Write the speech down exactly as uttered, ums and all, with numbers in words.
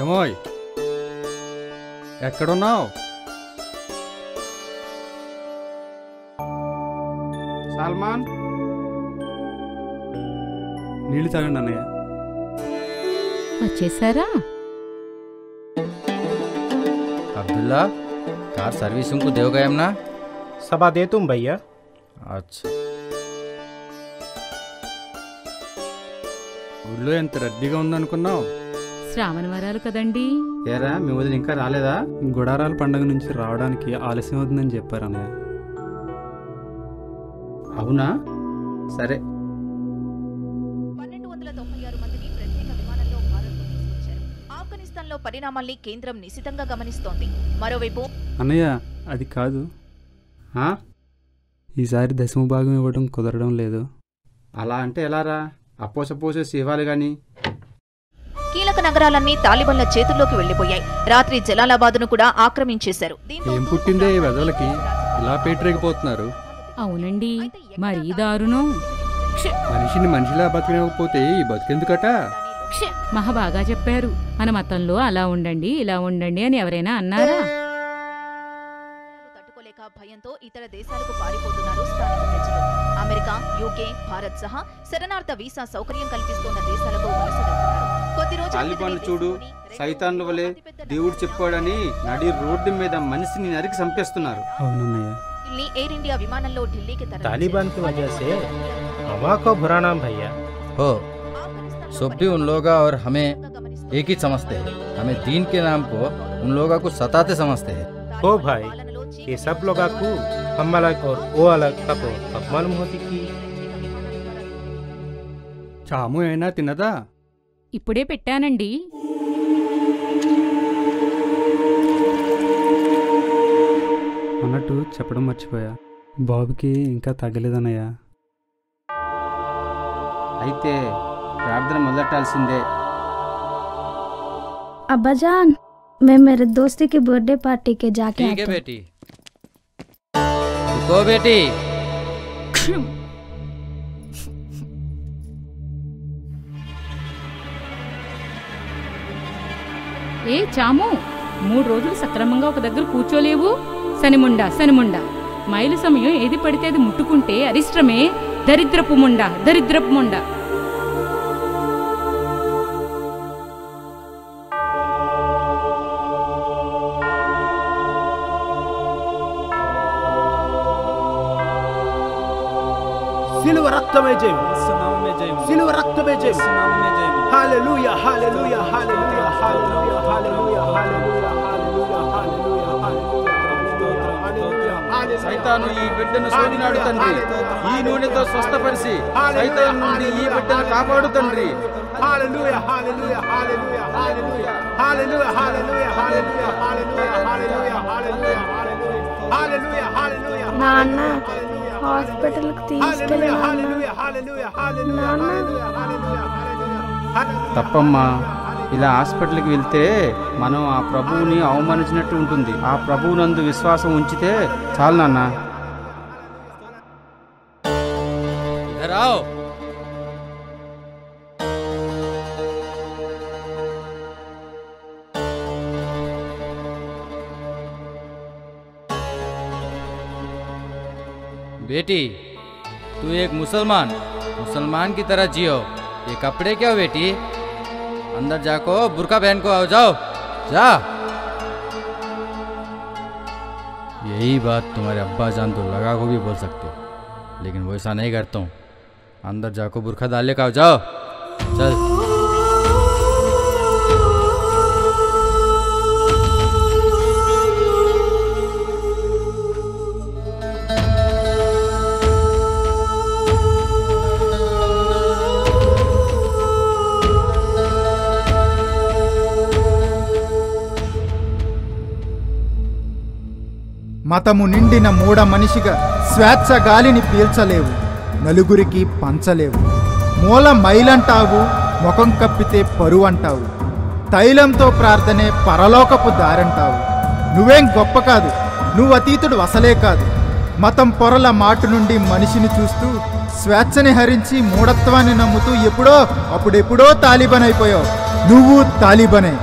ఏమోయ్ ఎక్కడున్నావు? సల్మాన్ నీళ్ళు తాగండి అన్నయ్య. వచ్చేసారా अब्दुल्ला? कार सर्विसिंग को दोगे हम ना? सबा दे तुम भैया. अच्छा ఊళ్ళో ఎంత రద్దీగా ఉందనుకున్నావు? శ్రావణ వారాలు కదండి. ఏరా మీ వదిన ఇంకా రాలేదా? గుడారాల పండుగ నుంచి రావడానికి ఆలస్యం అవుతుందని చెప్పారు అన్నయ్య. అవునా సరే. ఆఫ్ఘనిస్తాన్లో పరిణామాల్ని కేంద్రం నిశితంగా గమనిస్తోంది. మరోవైపు అన్నయ్య అది కాదు, ఈసారి దశమ భాగం ఇవ్వడం కుదరడం లేదు. అలా అంటే ఎలా రా? అపోసపోసే సేవాలు గాని. కీలక నగరాలన్నీ తాలిబన్ల చేతుల్లోకి వెళ్లిపోయాయి. రాత్రి జలాలాబాద్ను కూడా ఆక్రమించేశారు. ఏం పుట్టిందే ఈ వెదలకి ఇలా పేటరేగిపోతున్నారు. అవునండి మరీ దారుణం. మనిషిని మనిషిలా బతికినకపోతే ఈ బతికెందుకట? మహా బాగా చెప్పారు. మన మతంలో అలా ఉండండి ఇలా ఉండండి అని ఎవరైనా అన్నారా? తట్టుకోలేక భయంతో ఇతర దేశాలకు పారిపోతున్నారు స్థానిక ప్రజలు. అమెరికా, యూకే, భారత్ సహా శరణార్థ వీసా సౌకర్యం కల్పిస్తున్న దేశాలకు వలస వెళ్తున్నారు. కొద్ది రోజులు చూడు సైతాన్ల వలే దేవుడు చెప్పాడని నడి రోడ్డు మీద మనిషిని నరికి చంపేస్తున్నారు. అవునన్నయ్య. ఢిల్లీ ఎయిర్ ఇండియా విమానంలో ఢిల్లీకి తరలి తాలిబాన్ కి వజాసే हवा को भराना भैया हो सब भी उन लोग और हमें एक ही समझते हैं. हमें दीन के नाम को उन लोगों को सताते समझते हैं. हो भाई ये सब लोग आपको हम अलग और वो अलग सबको अपमान होती की చాము అయినా తినదా? ఇప్పుడే పెట్టానండి. అన్నట్టు చెప్పడం మర్చిపోయా, బాబుకి ఇంకా తగ్గలేదన్నయ్యా. అయితే ప్రార్థన మొదలెట్టాల్సిందే. అబ్బాజాన్ मैं मेरे दोस्ती की बर्थडे पार्टी के जाके ठीक है बेटी. रुको बेटी. ए चामू మూడు రోజులు సక్రమంగా ఒక దగ్గర కూర్చోలేవు. సనిముండా సనిముండా మైలు సమయం ఏది పడితే అది ముట్టుకుంటే అరిష్టమే. దరిద్రపు ముండా దరిద్రపు ముండా. में जय नाम में जय सिल्वर रक्त में जय नाम में जय. Hallelujah hallelujah hallelujah hallelujah hallelujah hallelujah hallelujah hallelujah hallelujah. సైతాను ఈ బిడ్డను సోదినాడు తండ్రి, ఈ నూనెతో స్వస్థపరిచి సైతాను నుండి ఈ బిడ్డను కాపాడు తండ్రి. Hallelujah hallelujah hallelujah hallelujah hallelujah hallelujah hallelujah hallelujah hallelujah hallelujah hallelujah. नाना हॉस्पिटल తప్పమ్మా, ఇలా హాస్పిటల్కి వెళ్తే మనం ఆ ప్రభువుని అవమానించినట్టు ఉంటుంది. ఆ ప్రభువు నందు విశ్వాసం ఉంచితే చాలు నాన్న. बेटी तू एक मुसलमान मुसलमान की तरह जियो. ये कपड़े क्या बेटी? अंदर जाको बुर्का पहन को आओ. जाओ जा. यही बात तुम्हारे अब्बा जान दुल्लगा को भी बोल सकते हो, लेकिन वो ऐसा नहीं करता हूँ. अंदर जाको बुर्का डाल ले आओ. जाओ चल. మతము నిండిన మూఢ మనిషిగా స్వేచ్ఛ గాలిని పీల్చలేవు, నలుగురికి పంచలేవు. మూల మైలంటావు, ముఖం కప్పితే పరువు అంటావు. తైలంతో ప్రార్థనే పరలోకపు దారంటావు. నువ్వేం గొప్ప కాదు, నువ్వు అతీతుడు అసలే కాదు. మతం పొరల మాటు నుండి మనిషిని చూస్తూ స్వేచ్ఛని హరించి మూఢత్వాన్ని నమ్ముతూ ఎప్పుడో అప్పుడెప్పుడో తాలిబన్ అయిపోయావు. నువ్వు తాలిబనే.